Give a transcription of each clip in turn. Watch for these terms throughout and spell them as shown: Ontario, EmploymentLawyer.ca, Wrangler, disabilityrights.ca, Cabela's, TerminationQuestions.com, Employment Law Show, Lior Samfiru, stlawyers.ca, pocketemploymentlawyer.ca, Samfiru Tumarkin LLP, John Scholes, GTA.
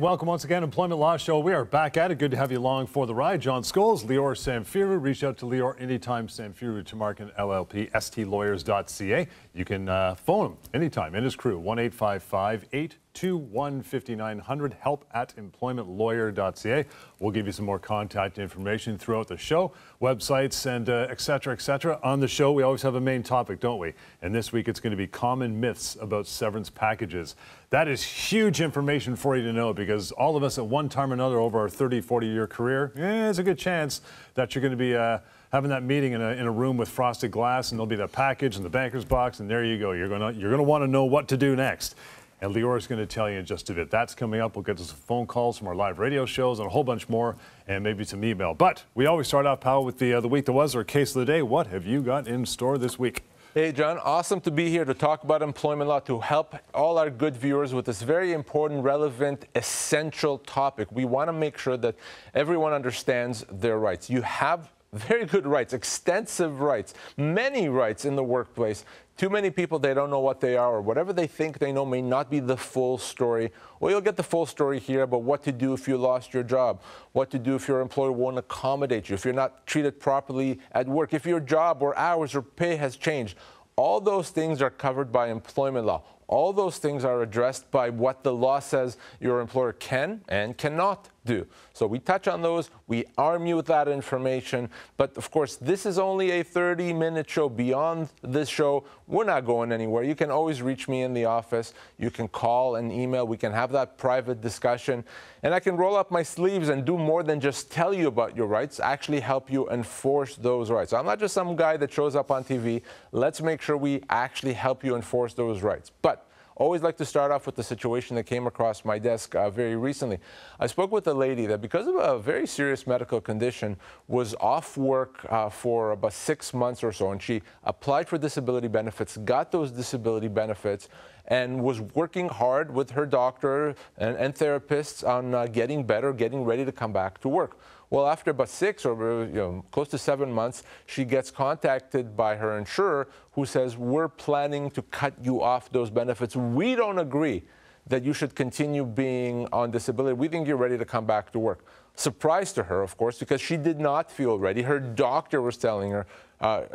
welcome once again, Employment Law Show. We are back at it. Good to have you along for the ride. John Scholes, Lior Samfiru. Reach out to Lior anytime. Samfiru Tumarkin LLP, stlawyers.ca. You can phone him anytime and his crew, 1-855-821-5900, help@employmentlawyer.ca. We'll give you some more contact information throughout the show, websites and et cetera. On the show, we always have a main topic, don't we? And this week, it's going to be common myths about severance packages. That is huge information for you to know, because all of us at one time or another over our 30, 40-year career, there's a good chance that you're going to be having that meeting in a room with frosted glass, and there'll be that package and the banker's box, and there you go. You're going to want to know what to do next. And Lior is going to tell you in just a bit. That's coming up. We'll get to some phone calls from our live radio shows and a whole bunch more, and maybe some email. But we always start off, pal, with the week that was, or case of the day. What have you got in store this week? Hey, John. Awesome to be here to talk about employment law, to help all our good viewers with this very important, relevant, essential topic. We want to make sure that everyone understands their rights. You have very good rights, extensive rights, many rights in the workplace. Too many people, they don't know what they are, or whatever they think they know may not be the full story. Well, you'll get the full story here about what to do if you lost your job, what to do if your employer won't accommodate you, if you're not treated properly at work, if your job or hours or pay has changed. All those things are covered by employment law. All those things are addressed by what the law says your employer can and cannot do. So we touch on those, we arm you with that information, but of course this is only a 30-minute show. Beyond this show, we're not going anywhere. You can always reach me in the office. You can call and email. We can have that private discussion, and I can roll up my sleeves and do more than just tell you about your rights, actually help you enforce those rights. I'm not just some guy that shows up on TV. Let's make sure we actually help you enforce those rights. But always like to start off with the situation that came across my desk very recently. I spoke with a lady that, because of a very serious medical condition, was off work for about 6 months or so, and she applied for disability benefits, got those disability benefits, and was working hard with her doctor and therapists on getting better, getting ready to come back to work. Well, after about 6 or close to 7 months, she gets contacted by her insurer, who says, we're planning to cut you off those benefits. We don't agree that you should continue being on disability. We think you're ready to come back to work. Surprise to her, of course, because she did not feel ready. Her doctor was telling her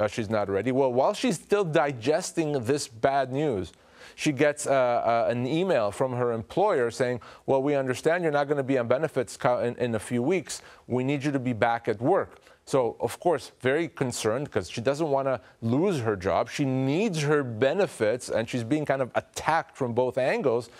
she's not ready. Well, while she's still digesting this bad news, she gets an email from her employer saying, well, we understand you're not going to be on benefits in a few weeks. We need you to be back at work. So, of course, very concerned, because she doesn't want to lose her job. She needs her benefits, and she's being kind of attacked from both angles.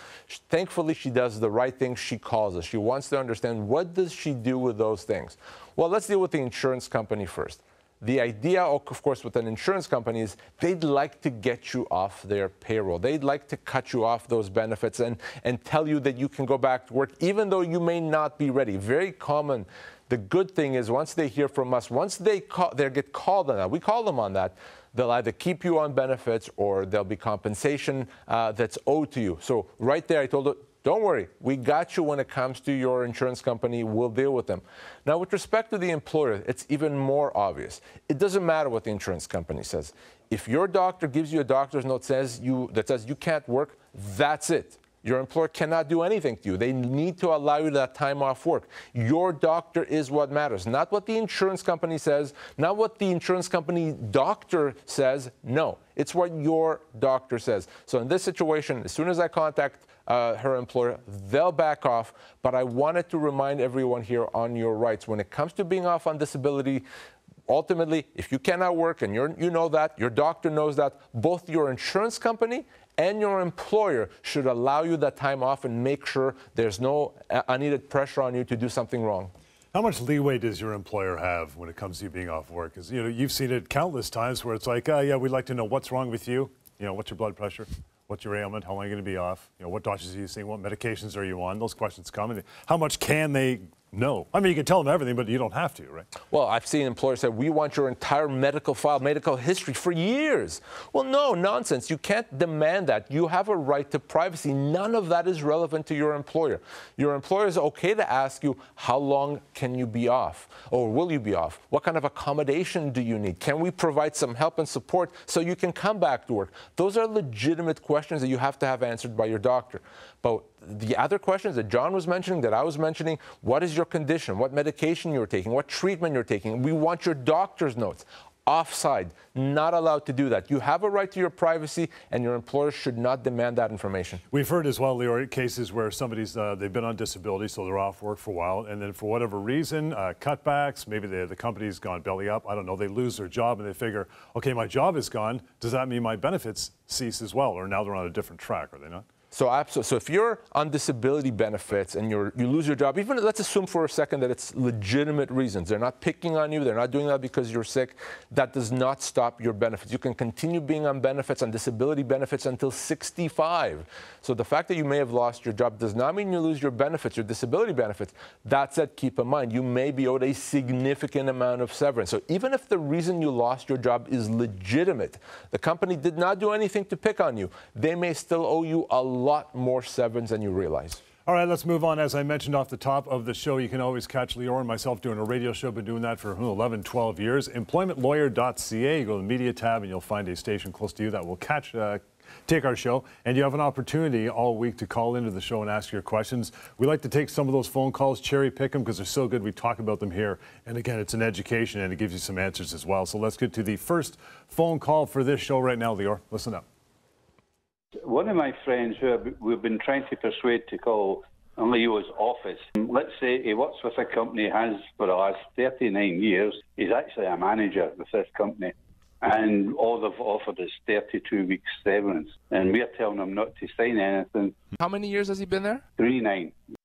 Thankfully, she does the right thing. She calls us. She wants to understand, what does she do with those things? Well, let's deal with the insurance company first. The idea, of course, with an insurance company is they'd like to get you off their payroll. They'd like to cut you off those benefits and tell you that you can go back to work, even though you may not be ready. Very common. The good thing is, once they hear from us, once they get called on that, we call them on that, they'll either keep you on benefits or there'll be compensation that's owed to you. So right there, I told them, don't worry, we got you when it comes to your insurance company. We'll deal with them. Now, with respect to the employer, it's even more obvious. It doesn't matter what the insurance company says. If your doctor gives you a doctor's note that says you can't work, that's it. Your employer cannot do anything to you. They need to allow you that time off work. Your doctor is what matters, not what the insurance company says, not what the insurance company doctor says. No, it's what your doctor says. So in this situation, as soon as I contact her employer, they'll back off. But I wanted to remind everyone here on your rights. When it comes to being off on disability, ultimately, if you cannot work, and you know that, your doctor knows that, both your insurance company and your employer should allow you that time off and make sure there's no unneeded pressure on you to do something wrong. How much leeway does your employer have when it comes to you being off work? Because, you know, you've seen it countless times where it's like, yeah, we'd like to know what's wrong with you. You know, what's your blood pressure? What's your ailment? How long are you going to be off? You know, what doctors are you seeing? What medications are you on? Those questions come. And how much can they know? I mean, you can tell them everything, but you don't have to, right? Well, I've seen employers say, we want your entire medical file, medical history for years. Well, no, nonsense. You can't demand that. You have a right to privacy. None of that is relevant to your employer. Your employer is okay to ask you, how long can you be off? Or will you be off? What kind of accommodation do you need? Can we provide some help and support so you can come back to work? Those are legitimate questions that you have to have answered by your doctor. But the other questions that John was mentioning, that I was mentioning, what is your condition, what medication you're taking, what treatment you're taking, we want your doctor's notes. Offside, not allowed to do that. You have a right to your privacy, and your employer should not demand that information. We've heard as well, Lior, cases where somebody's they've been on disability, so they're off work for a while, and then for whatever reason, cutbacks, maybe the company's gone belly up, I don't know, they lose their job and they figure, okay, my job is gone, does that mean my benefits cease as well? Or now they're on a different track, are they not? So absolutely. So if you're on disability benefits and you lose your job, even let's assume for a second that it's legitimate reasons. They're not picking on you. They're not doing that because you're sick. That does not stop your benefits. You can continue being on benefits, on disability benefits, until 65. So the fact that you may have lost your job does not mean you lose your benefits, your disability benefits. That said, keep in mind, you may be owed a significant amount of severance. So even if the reason you lost your job is legitimate, the company did not do anything to pick on you, they may still owe you a lot more severance than you realize. All right, let's move on. As I mentioned off the top of the show, you can always catch Lior and myself doing a radio show. Been doing that for 11, 12 years. Employmentlawyer.ca. You go to the media tab and you'll find a station close to you that will catch take our show, and you have an opportunity all week to call into the show and ask your questions. We like to take some of those phone calls, cherry pick them because they're so good. We talk about them here, and again, it's an education and it gives you some answers as well. So let's get to the first phone call for this show right now, Lior. Listen up. One of my friends who we've been trying to persuade to call in Leo's office, let's say he works with a company, has for the last 39 years, he's actually a manager with this company, and all they've offered is 32 weeks severance, and we're telling him not to sign anything. How many years has he been there? 39. Wow.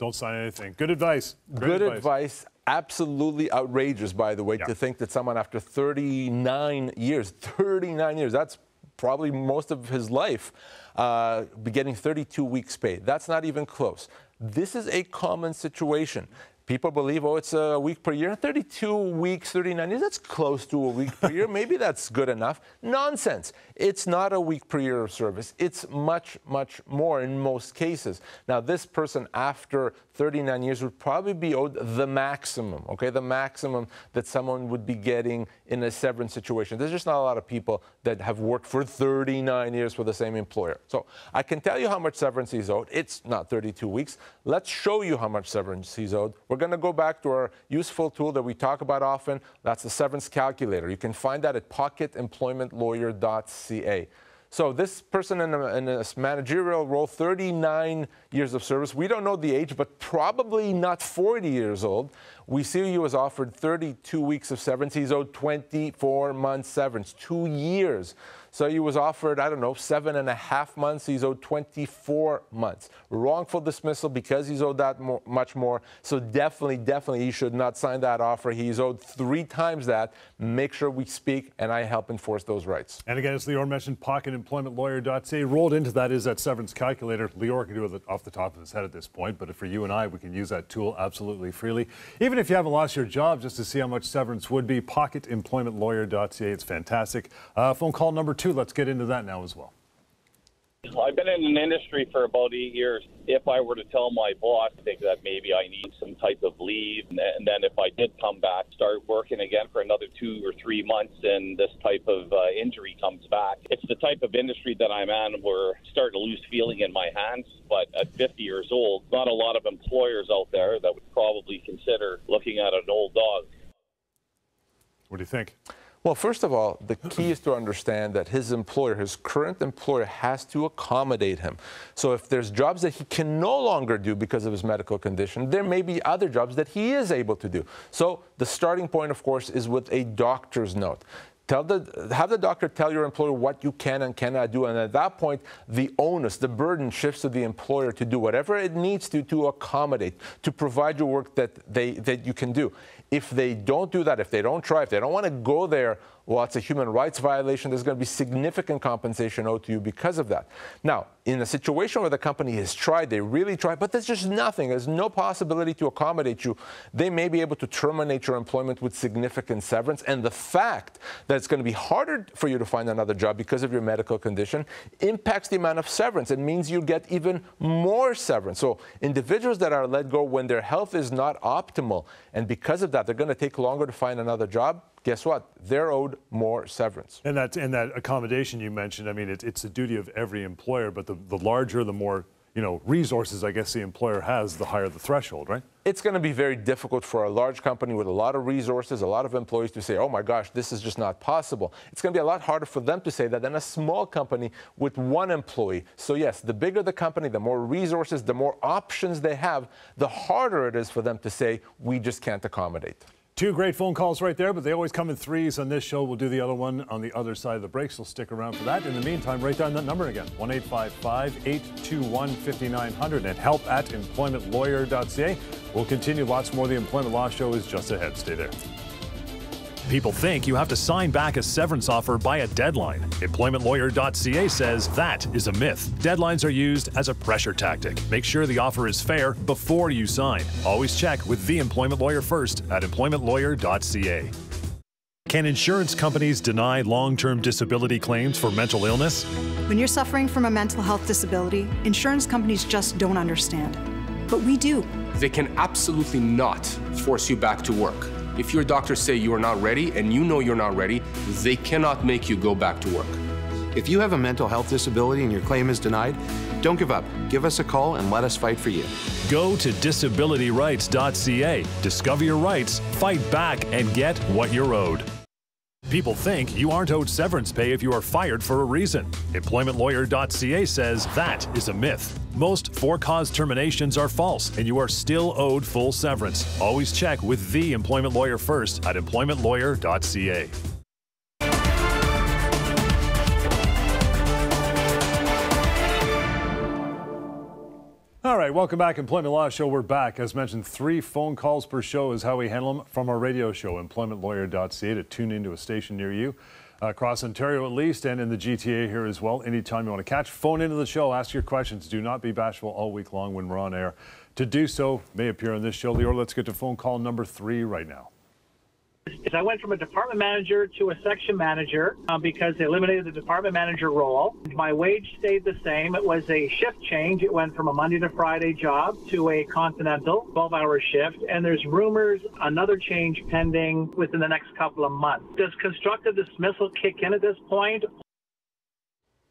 Don't sign anything. Good advice. Good advice. Absolutely outrageous, by the way, to think that someone after 39 years, that's probably most of his life, be getting 32 weeks pay. That's not even close. This is a common situation. People believe, oh, it's a week per year. 32 weeks, 39 years, that's close to a week per year. Maybe that's good enough. Nonsense. It's not a week per year of service. It's much, much more in most cases. Now, this person after 39 years would probably be owed the maximum, okay, the maximum that someone would be getting in a severance situation. There's just not a lot of people that have worked for 39 years for the same employer. So I can tell you how much severance he's owed. It's not 32 weeks. Let's show you how much severance he's owed. We're going to go back to our useful tool that we talk about often. That's the severance calculator. You can find that at pocketemploymentlawyer.ca. So this person in a managerial role, 39 years of service. We don't know the age, but probably not 40 years old. We see he was offered 32 weeks of severance. He's owed 24 months severance, 2 years. So he was offered, I don't know, 7.5 months. He's owed 24 months. Wrongful dismissal because he's owed that much more. So definitely, definitely he should not sign that offer. He's owed 3 times that. Make sure we speak, and I help enforce those rights. And again, as Lior mentioned, pocketemploymentlawyer.ca. Rolled into that is that severance calculator. Lior can do it off the top of his head at this point, but for you and I, we can use that tool absolutely freely. Even if you haven't lost your job, just to see how much severance would be, pocketemploymentlawyer.ca. It's fantastic. Phone call number 2, let's get into that now as well. I've been in an industry for about 8 years. If I were to tell my boss, I think that maybe I need some type of leave, and then if I did come back, start working again for another 2 or 3 months, and this type of injury comes back. It's the type of industry that I'm in where I'm starting to lose feeling in my hands, but at 50 years old, not a lot of employers out there that would probably consider looking at an old dog. What do you think? Well, first of all, the key is to understand that his employer, his current employer, has to accommodate him. So if there's jobs that he can no longer do because of his medical condition, there may be other jobs that he is able to do. So the starting point, of course, is with a doctor's note. Have the doctor tell your employer what you can and cannot do, and at that point, the onus, the burden shifts to the employer to do whatever it needs to accommodate, to provide your work that you can do. If they don't do that, if they don't try, if they don't want to go there, well, it's a human rights violation. There's going to be significant compensation owed to you because of that. Now, in a situation where the company has tried, they really tried, but there's just nothing. There's no possibility to accommodate you. They may be able to terminate your employment with significant severance. And the fact that it's going to be harder for you to find another job because of your medical condition impacts the amount of severance. It means you get even more severance. So individuals that are let go when their health is not optimal, and because of that, they're going to take longer to find another job, guess what? They're owed more severance. And that accommodation you mentioned, I mean, it's the duty of every employer, but the larger, the more, you know, resources, I guess, the employer has, the higher the threshold, right? It's going to be very difficult for a large company with a lot of resources, a lot of employees to say, oh my gosh, this is just not possible. It's going to be a lot harder for them to say that than a small company with one employee. So yes, the bigger the company, the more resources, the more options they have, the harder it is for them to say, we just can't accommodate. Two great phone calls right there, but they always come in threes on this show. We'll do the other one on the other side of the break, so stick around for that. In the meantime, write down that number again, 1-855-821-5900 and help at employmentlawyer.ca. We'll continue. Lots more. The Employment Law Show is just ahead. Stay there. People think you have to sign back a severance offer by a deadline. Employmentlawyer.ca says that is a myth. Deadlines are used as a pressure tactic. Make sure the offer is fair before you sign. Always check with the employment lawyer first at employmentlawyer.ca. Can insurance companies deny long-term disability claims for mental illness? When you're suffering from a mental health disability, insurance companies just don't understand. But we do. They can absolutely not force you back to work. If your doctors say you are not ready, and you know you're not ready, they cannot make you go back to work. If you have a mental health disability and your claim is denied, don't give up. Give us a call and let us fight for you. Go to disabilityrights.ca. Discover your rights, fight back, and get what you're owed. People think you aren't owed severance pay if you are fired for a reason. Employmentlawyer.ca says that is a myth. Most for-cause terminations are false, and you are still owed full severance. Always check with the employment lawyer first at employmentlawyer.ca. All right, welcome back, Employment Law Show. We're back. As mentioned, 3 phone calls per show is how we handle them from our radio show, employmentlawyer.ca, to tune into a station near you, across Ontario at least, and in the GTA here as well. Anytime you want to catch, phone into the show, ask your questions. Do not be bashful all week long when we're on air. To do so may appear on this show. Lior, let's get to phone call number 3 right now. Is I went from a department manager to a section manager because they eliminated the department manager role. My wage stayed the same. It was a shift change. It went from a Monday to Friday job to a continental 12-hour shift. And there's rumors another change pending within the next couple of months. Does constructive dismissal kick in at this point?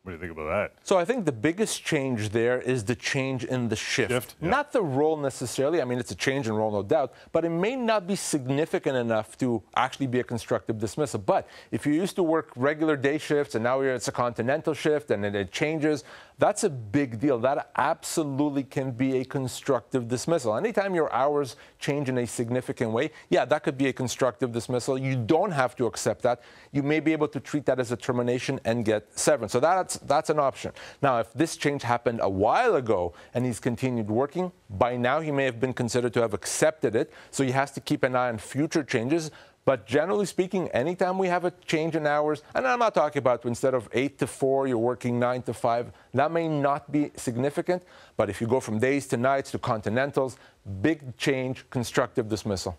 What do you think about that? So I think the biggest change there is the change in the shift. Yeah. Not the role necessarily. I mean, it's a change in role, no doubt, but it may not be significant enough to actually be a constructive dismissal. But if you used to work regular day shifts and now it's a continental shift and it changes, that's a big deal. That absolutely can be a constructive dismissal. Anytime your hours change in a significant way, yeah, that could be a constructive dismissal. You don't have to accept that. You may be able to treat that as a termination and get severance. So that's an option. Now, if this change happened a while ago and he's continued working, by now he may have been considered to have accepted it. So he has to keep an eye on future changes. But generally speaking, anytime we have a change in hours, and I'm not talking about instead of 8 to 4, you're working 9 to 5, that may not be significant. But if you go from days to nights to continentals, big change, constructive dismissal.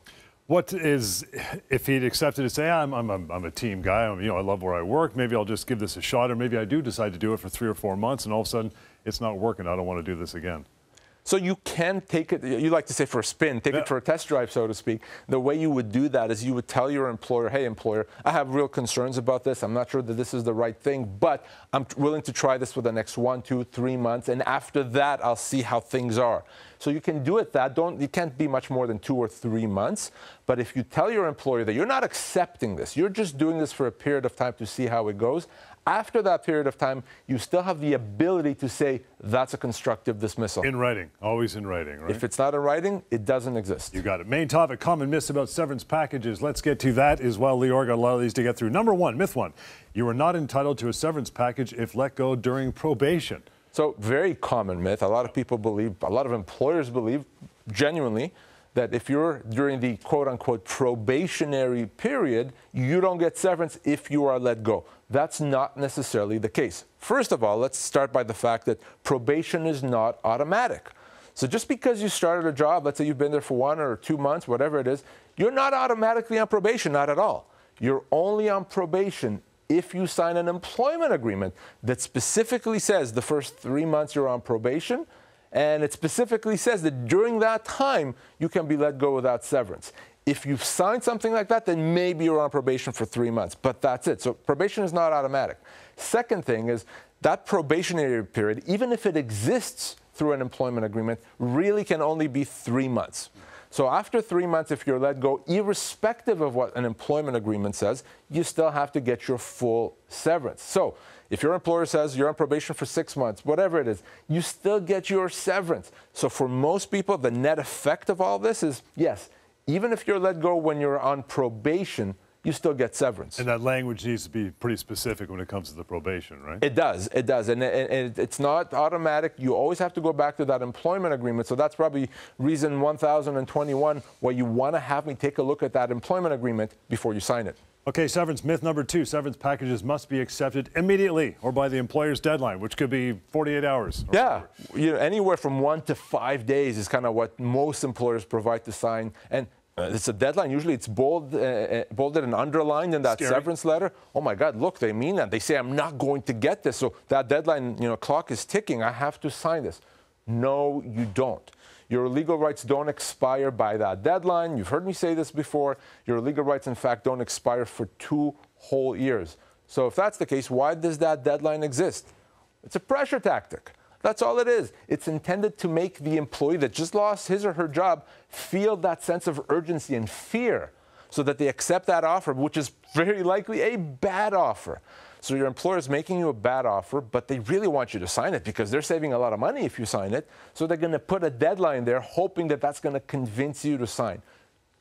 What is, if he'd accepted to say, I'm a team guy, you know, I love where I work, maybe I'll just give this a shot, or maybe I do decide to do it for 3 or 4 months, and all of a sudden, it's not working, I don't want to do this again. So you can take it, you like to say for a spin, take it for a test drive, so to speak. The way you would do that is you would tell your employer, hey, employer, I have real concerns about this. I'm not sure that this is the right thing, but I'm willing to try this for the next 1, 2, 3 months. And after that, I'll see how things are. So you can do it that. You can't be much more than 2 or 3 months. But if you tell your employer that you're not accepting this, you're just doing this for a period of time to see how it goes. After that period of time, you still have the ability to say that's a constructive dismissal. In writing, always in writing, right? If it's not in writing, it doesn't exist. You got it. Main topic, common myths about severance packages. Let's get to that as well. Lior, got a lot of these to get through. Number 1, myth 1, you are not entitled to a severance package if let go during probation. So very common myth. A lot of people believe, a lot of employers believe genuinely that if you're during the quote-unquote probationary period, you don't get severance if you are let go. That's not necessarily the case. First of all, let's start by the fact that probation is not automatic. So just because you started a job, let's say you've been there for 1 or 2 months, whatever it is, you're not automatically on probation, not at all. You're only on probation if you sign an employment agreement that specifically says the first 3 months you're on probation, and it specifically says that during that time, you can be let go without severance. If you've signed something like that, then maybe you're on probation for 3 months, but that's it. So probation is not automatic. Second thing is that probationary period, even if it exists through an employment agreement, really can only be 3 months. So after 3 months, if you're let go, irrespective of what an employment agreement says, you still have to get your full severance. So if your employer says you're on probation for 6 months, whatever it is, you still get your severance. So for most people, the net effect of all this is, yes, even if you're let go when you're on probation, you still get severance. And that language needs to be pretty specific when it comes to the probation, right? It does. It does. And it's not automatic. You always have to go back to that employment agreement. So that's probably reason 1021 why you want to have me take a look at that employment agreement before you sign it. Okay, severance myth number two. Severance packages must be accepted immediately or by the employer's deadline, which could be 48 hours. Yeah, you know, anywhere from 1 to 5 days is kind of what most employers provide to sign. And it's a deadline. Usually it's bolded and underlined in that severance letter. Oh my God, look, they mean that. They say, I'm not going to get this. So that deadline, you know, clock is ticking. I have to sign this. No, you don't. Your legal rights don't expire by that deadline. You've heard me say this before. Your legal rights, in fact, don't expire for 2 whole years. So if that's the case, why does that deadline exist? It's a pressure tactic. That's all it is. It's intended to make the employee that just lost his or her job feel that sense of urgency and fear so that they accept that offer, which is very likely a bad offer. So your employer is making you a bad offer, but they really want you to sign it because they're saving a lot of money if you sign it. So they're going to put a deadline there, hoping that that's going to convince you to sign.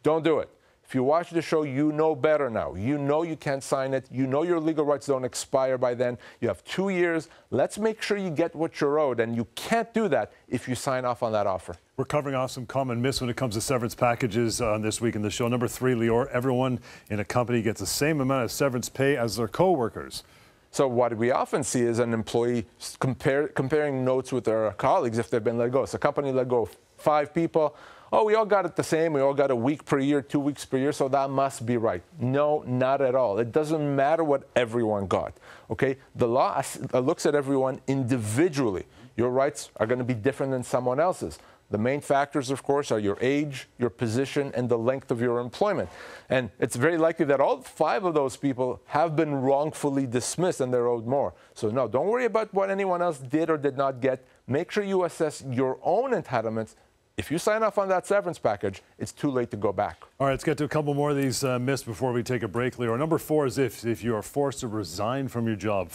Don't do it. If you watch the show, you know better now. You know you can't sign it. You know your legal rights don't expire by then. You have 2 years. Let's make sure you get what you're owed, and you can't do that if you sign off on that offer. We're covering off some common myths when it comes to severance packages on This Week in the Show. Number three, Lior, everyone in a company gets the same amount of severance pay as their coworkers. So what we often see is an employee comparing notes with their colleagues if they've been let go. So a company let go 5 people. Oh, we all got it the same. We all got a week per year, 2 weeks per year, so that must be right. No, not at all. It doesn't matter what everyone got, okay? The law looks at everyone individually. Your rights are going to be different than someone else's. The main factors, of course, are your age, your position, and the length of your employment. And it's very likely that all 5 of those people have been wrongfully dismissed and they're owed more. So no, don't worry about what anyone else did or did not get. Make sure you assess your own entitlements. If you sign off on that severance package, it's too late to go back. All right, let's get to a couple more of these myths before we take a break, Lior. Number 4 is if you are forced to resign from your job,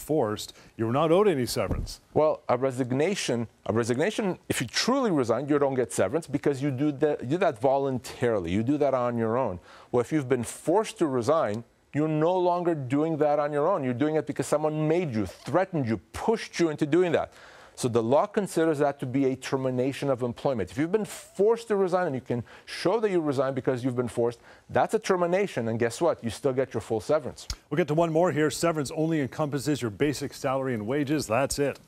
you're not owed any severance. Well, a resignation, if you truly resign, you don't get severance because you do that voluntarily. You do that on your own. Well, if you've been forced to resign, you're no longer doing that on your own. You're doing it because someone made you, threatened you, pushed you into doing that. So the law considers that to be a termination of employment. If you've been forced to resign and you can show that you resigned because you've been forced, that's a termination. And guess what? You still get your full severance. We'll get to one more here. Severance only encompasses your basic salary and wages. That's it.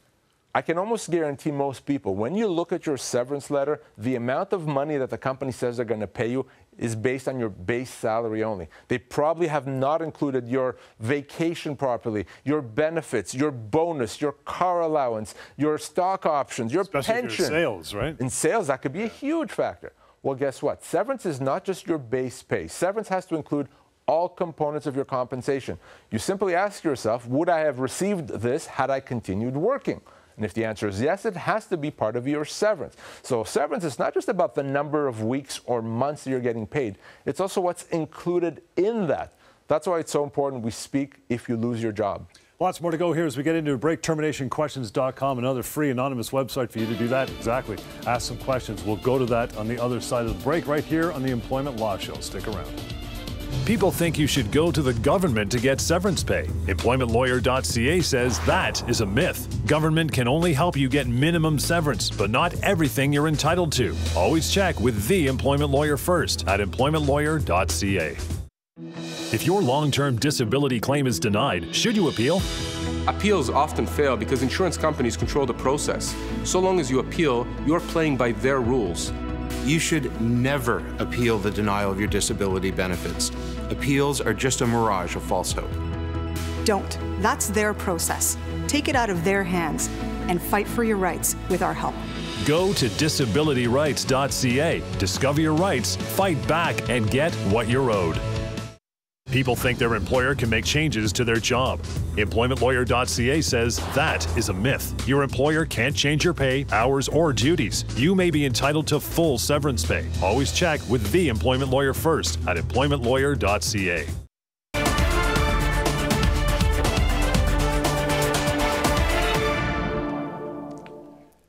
I can almost guarantee most people, when you look at your severance letter, the amount of money that the company says they're going to pay you is based on your base salary only. They probably have not included your vacation properly, your benefits, your bonus, your car allowance, your stock options, your pension. Especially your sales, right? In sales, that could be a huge factor. Well, guess what? Severance is not just your base pay. Severance has to include all components of your compensation. You simply ask yourself, would I have received this had I continued working? And if the answer is yes, it has to be part of your severance. So severance is not just about the number of weeks or months that you're getting paid. It's also what's included in that. That's why it's so important we speak if you lose your job. Lots more to go here as we get into a break. TerminationQuestions.com, another free anonymous website for you to do that. Exactly. Ask some questions. We'll go to that on the other side of the break right here on the Employment Law Show. Stick around. People think you should go to the government to get severance pay. Employmentlawyer.ca says that is a myth. Government can only help you get minimum severance, but not everything you're entitled to. Always check with the employment lawyer first at employmentlawyer.ca. If your long-term disability claim is denied, should you appeal? Appeals often fail because insurance companies control the process. So long as you appeal, you're playing by their rules. You should never appeal the denial of your disability benefits. Appeals are just a mirage of false hope. Don't. That's their process. Take it out of their hands and fight for your rights with our help. Go to disabilityrights.ca. Discover your rights, fight back, and get what you're owed. People think their employer can make changes to their job. Employmentlawyer.ca says that is a myth. Your employer can't change your pay, hours, or duties. You may be entitled to full severance pay. Always check with the employment lawyer first at employmentlawyer.ca.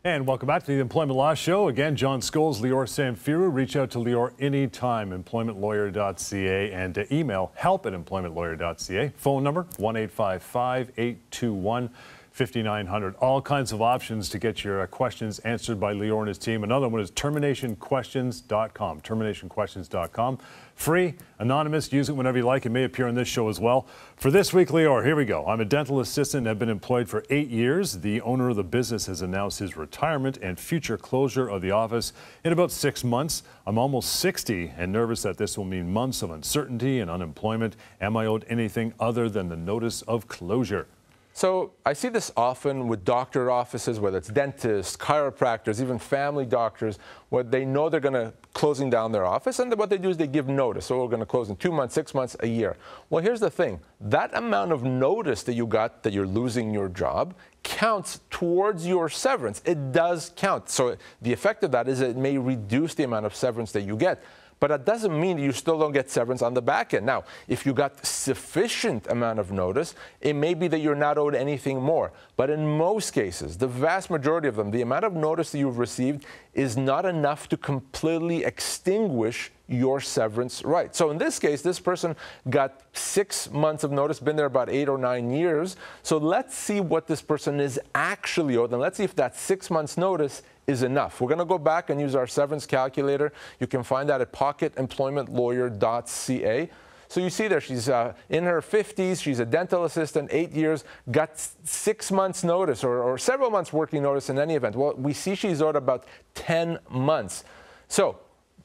And welcome back to the Employment Law Show. Again, John Scholes, Lior Samfiru. Reach out to Lior anytime, employmentlawyer.ca, and to email help@employmentlawyer.ca. Phone number, 1-855-821-5900. All kinds of options to get your questions answered by Lior and his team. Another one is TerminationQuestions.com. TerminationQuestions.com. Free, anonymous, use it whenever you like. It may appear on this show as well. For this week, Lior, here we go. I'm a dental assistant and have been employed for 8 years. The owner of the business has announced his retirement and future closure of the office in about 6 months. I'm almost 60 and nervous that this will mean months of uncertainty and unemployment. Am I owed anything other than the notice of closure? So I see this often with doctor offices, whether it's dentists, chiropractors, even family doctors, where they know they're going to closing down their office, and what they do is they give notice. So we're going to close in 2 months, 6 months, a year. Well, here's the thing. That amount of notice that you got that you're losing your job counts towards your severance. It does count. So the effect of that is it may reduce the amount of severance that you get. But that doesn't mean that you still don't get severance on the back end. Now, if you got sufficient amount of notice, it may be that you're not owed anything more. But in most cases, the vast majority of them, the amount of notice that you've received is not enough to completely extinguish your severance right. So in this case, this person got 6 months of notice, been there about 8 or 9 years. So let's see what this person is actually owed, and let's see if that 6 months notice is enough. We're going to go back and use our severance calculator. You can find that at pocketemploymentlawyer.ca. So you see there, she's in her 50s, she's a dental assistant, 8 years, got 6 months notice or several months working notice in any event. Well, we see she's owed about 10 months. So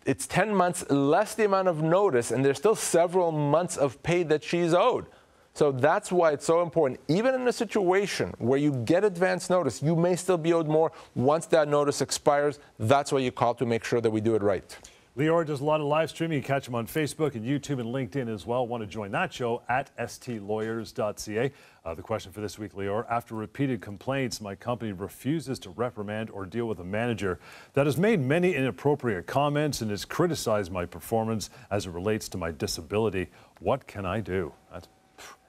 it's 10 months less the amount of notice, and there's still several months of pay that she's owed. So that's why it's so important. Even in a situation where you get advance notice, you may still be owed more once that notice expires. That's why you call to make sure that we do it right. Lior does a lot of live streaming. You catch him on Facebook and YouTube and LinkedIn as well. Want to join that show at stlawyers.ca. The question for this week, Lior: after repeated complaints, my company refuses to reprimand or deal with a manager that has made many inappropriate comments and has criticized my performance as it relates to my disability. What can I do?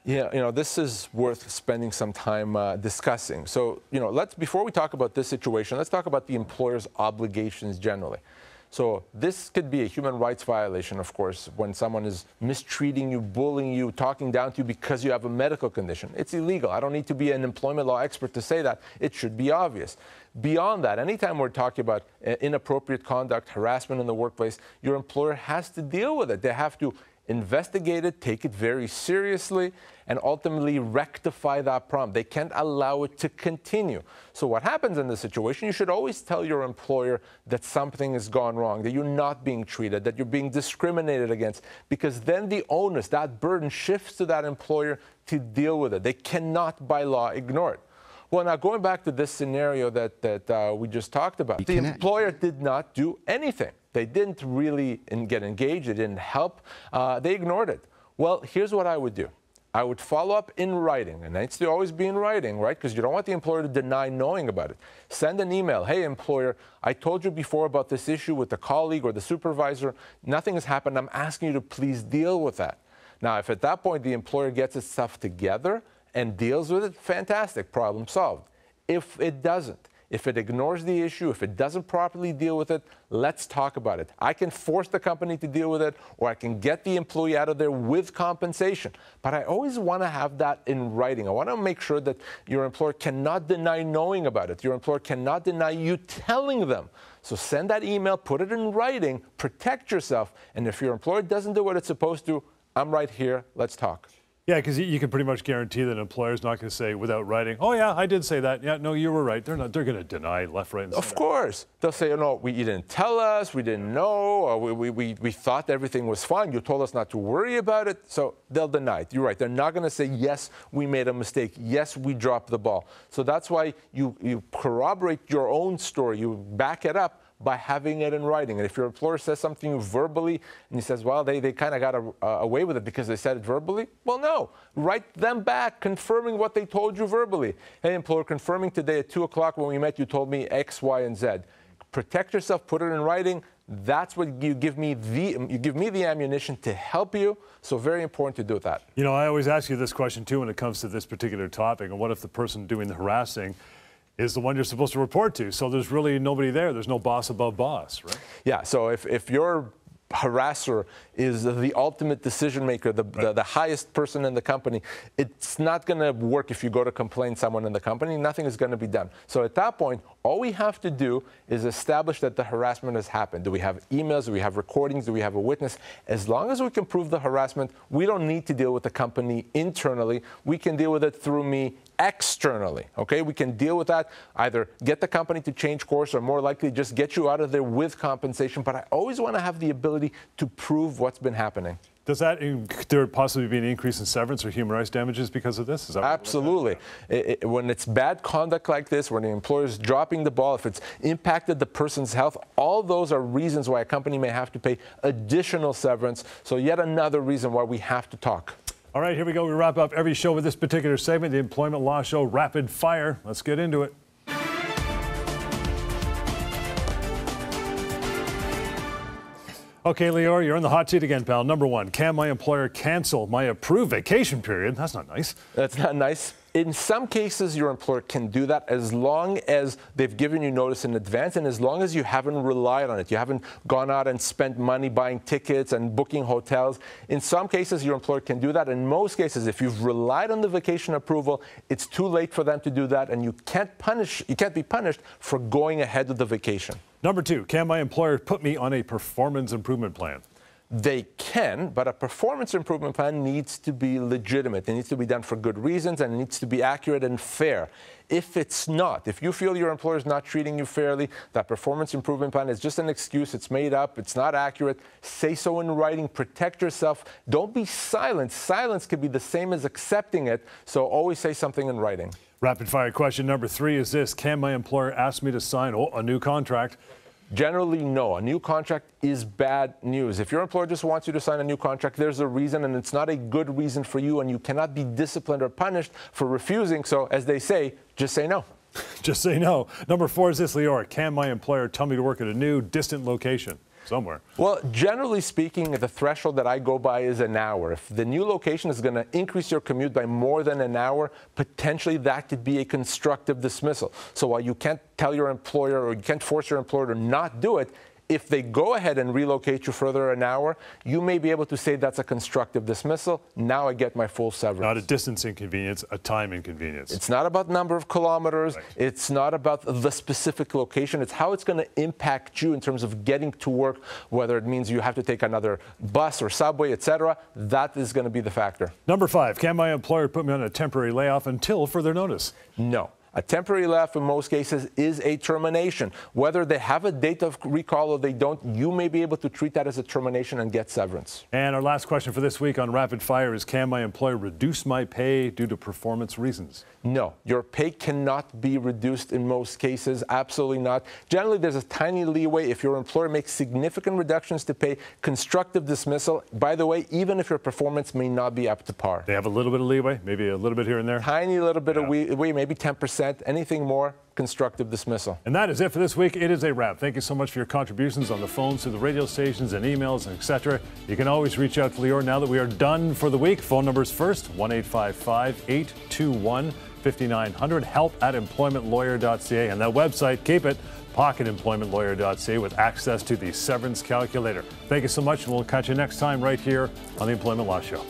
Yeah, you know, this is worth spending some time discussing. So, you know, before we talk about this situation, let's talk about the employer's obligations generally. So this could be a human rights violation, of course, when someone is mistreating you, bullying you, talking down to you because you have a medical condition. It's illegal. I don't need to be an employment law expert to say that. It should be obvious. Beyond that, anytime we're talking about inappropriate conduct, harassment in the workplace, your employer has to deal with it. They have to investigate it, take it very seriously, and ultimately rectify that problem. They can't allow it to continue. So what happens in this situation, you should always tell your employer that something has gone wrong, that you're not being treated, that you're being discriminated against, because then the onus, that burden shifts to that employer to deal with it. They cannot, by law, ignore it. Well, now, going back to this scenario that we just talked about, the employer did not do anything. They didn't really get engaged. They didn't help. They ignored it. Well, here's what I would do. I would follow up in writing, and it needs to always be in writing, right? Because you don't want the employer to deny knowing about it. Send an email. Hey, employer, I told you before about this issue with the colleague or the supervisor. Nothing has happened. I'm asking you to please deal with that. Now, if at that point the employer gets its stuff together and deals with it, fantastic, problem solved. If it doesn't, if it ignores the issue, if it doesn't properly deal with it, let's talk about it. I can force the company to deal with it, or I can get the employee out of there with compensation. But I always want to have that in writing. I want to make sure that your employer cannot deny knowing about it. Your employer cannot deny you telling them. So send that email, put it in writing, protect yourself. And if your employer doesn't do what it's supposed to, I'm right here. Let's talk. Yeah, because you can pretty much guarantee that an employer's not going to say without writing, oh yeah, I did say that. Yeah, no, you were right. They're not. They're going to deny left, right, and center. Of course. They'll say, oh, no, you didn't tell us, we didn't know, or we thought everything was fine. You told us not to worry about it. So they'll deny it. You're right. They're not going to say, yes, we made a mistake. Yes, we dropped the ball. So that's why you corroborate your own story. You back it up by having it in writing. And if your employer says something verbally and he says, well, they kind of got away with it because they said it verbally, well, no. Write them back confirming what they told you verbally. Hey, employer, confirming today at 2 o'clock when we met, you told me X, Y, and Z. Protect yourself. Put it in writing. That's what you give me the ammunition to help you. So very important to do that. You know, I always ask you this question, too, when it comes to this particular topic. And what if the person doing the harassing is the one you're supposed to report to? So there's really nobody there. There's no boss above boss, right? Yeah, so if your harasser is the ultimate decision maker, the highest person in the company, it's not going to work if you go to complain someone in the company. Nothing is going to be done. So at that point, all we have to do is establish that the harassment has happened. Do we have emails? Do we have recordings? Do we have a witness? As long as we can prove the harassment, we don't need to deal with the company internally. We can deal with it through me externally, okay? We can deal with that, either get the company to change course or more likely just get you out of there with compensation. But I always want to have the ability to prove what's been happening. Does that, could there possibly be an increase in severance or human rights damages because of this? Is that absolutely. When it's bad conduct like this, when the employer is dropping the ball, if it's impacted the person's health, all those are reasons why a company may have to pay additional severance. So yet another reason why we have to talk. All right, here we go. We wrap up every show with this particular segment, the Employment Law Show Rapid Fire. Let's get into it. Okay, Lior, you're in the hot seat again, pal. Number one, can my employer cancel my approved vacation period? That's not nice. That's not nice. In some cases, your employer can do that as long as they've given you notice in advance and as long as you haven't relied on it. You haven't gone out and spent money buying tickets and booking hotels. In some cases, your employer can do that. In most cases, if you've relied on the vacation approval, it's too late for them to do that, and you can't be punished for going ahead with the vacation. Number two, can my employer put me on a performance improvement plan? They can, but a performance improvement plan needs to be legitimate. It needs to be done for good reasons, and it needs to be accurate and fair. If it's not, if you feel your employer is not treating you fairly, that performance improvement plan is just an excuse, it's made up, it's not accurate, say so in writing, protect yourself, don't be silent. Silence could be the same as accepting it, so always say something in writing. Rapid fire question number three is this, can my employer ask me to sign a new contract? Generally, no. A new contract is bad news. If your employer just wants you to sign a new contract, there's a reason, and it's not a good reason for you, and you cannot be disciplined or punished for refusing. So, as they say, just say no. Just say no. Number four is this, Lior. Can my employer tell me to work at a new, distant location? Somewhere. Well, generally speaking, the threshold that I go by is an hour. If the new location is going to increase your commute by more than an hour, potentially that could be a constructive dismissal. So while you can't tell your employer or you can't force your employer to not do it, if they go ahead and relocate you further an hour, you may be able to say that's a constructive dismissal. Now I get my full severance. Not a distance inconvenience, a time inconvenience. It's not about number of kilometers. Right. It's not about the specific location. It's how it's going to impact you in terms of getting to work, whether it means you have to take another bus or subway, etc. That is going to be the factor. Number five, can my employer put me on a temporary layoff until further notice? No. A temporary layoff in most cases is a termination. Whether they have a date of recall or they don't, you may be able to treat that as a termination and get severance. And our last question for this week on Rapid Fire is, can my employer reduce my pay due to performance reasons? No, your pay cannot be reduced in most cases, absolutely not. Generally, there's a tiny leeway if your employer makes significant reductions to pay, constructive dismissal, by the way, even if your performance may not be up to par. They have a little bit of leeway, maybe a little bit here and there? Tiny little bit of leeway, maybe 10%. Anything more, constructive dismissal. And that is it for this week. It is a wrap. Thank you so much for your contributions on the phones, to the radio stations, and emails, and etc. You can always reach out to Lior now that we are done for the week. Phone numbers first, 1-855-821-5900, help@employmentlawyer.ca, and that website, keep it, pocketemploymentlawyer.ca, with access to the severance calculator. Thank you so much, and we'll catch you next time right here on the Employment Law Show.